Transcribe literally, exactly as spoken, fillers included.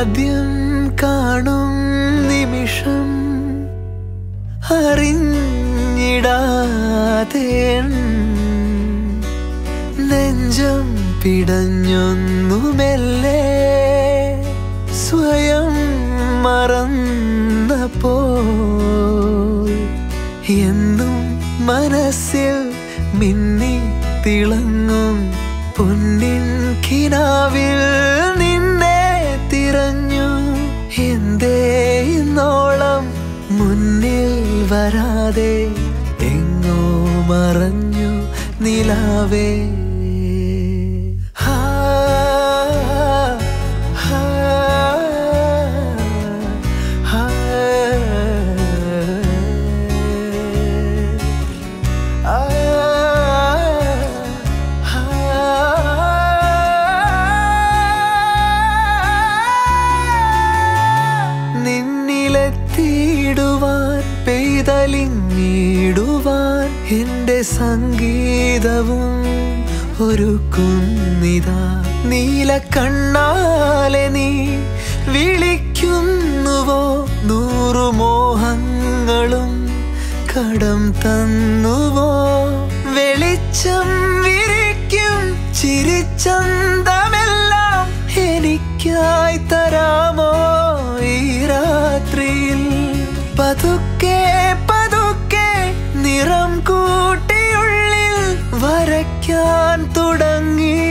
ആദ്യം കാണും നിമിഷം അറിഞ്ഞിടാതെ നെഞ്ചം പിടഞ്ഞൊന്നു മെല്ലെ സ്വയം മറന്നപ്പോൾ എന്നും മനസ്സിൽ മിന്നി തിളങ്ങും പൊന്നിൻ കിനാവിൽ നിന്നെ തിരഞ്ഞു എന്തേ ഇന്നോളം മുന്നിൽ വരാതെ എങ്ങോ മറഞ്ഞു നിലാവേ. പെയ്തലിങ്ങിടുവാൻ എന്റെ സംഗീതവും ഒരുക്കുന്നിതാ നീലക്കണ്ണാലെ നീ വിളിക്കുന്നുവോ നൂറു മോഹങ്ങളും കടം തന്നുവോ വെളിച്ചം വിരിക്കും ചിരിച്ചന്തമെല്ലാം എനിക്കായി തരാമോ ഈ രാത്രിയിൽ പതുക്കെ പതുക്കെ നിറം കൂട്ടിയുള്ളിൽ വരയ്ക്കാൻ തുടങ്ങി